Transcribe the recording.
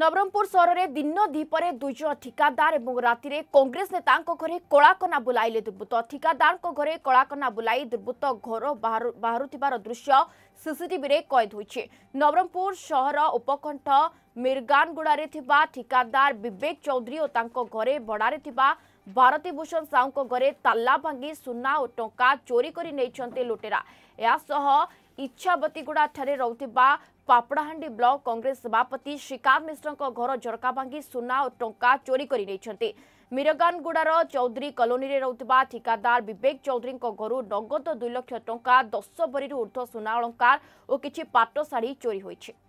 नवरंगपुर सहर में दिन दीपरे दुईजन ठिकादार और रातिर कांग्रेस नेता घरे कलाकना बुलाइले दुर्वृत्त। ठिकादार घरे कलाकना बुलाई दुर्वृत्त घर बाहर दृश्य सीसीटीवी रे कैद होइछे। नवरंगपुर सहर उपकंठ मिर्गानगुड़े ठिकादार विवेक चौधरी और तांको घरे भड़ारे भारती भूषण साहू घरे ताला भांगी सुना और टंका चोरी करी नेइछन्ते लुटेरा। या इच्छाबतीगुड़ा ठारे रहुथिबा पापड़ाहांडी ब्लॉक कांग्रेस सभापति श्रीकांत मिश्र घर झरका भांगी सुना और टंका चोरी करी नेइछन्ते। मिरगानगुड़ार चौधरी कॉलोनी रे रहुथिबा ठिकादार विवेक चौधरी घर नगद 2 लाख टंका 10 भरी ऊर्ध्व सुना अलंकार और किछि पाट साड़ी चोरी होइछे।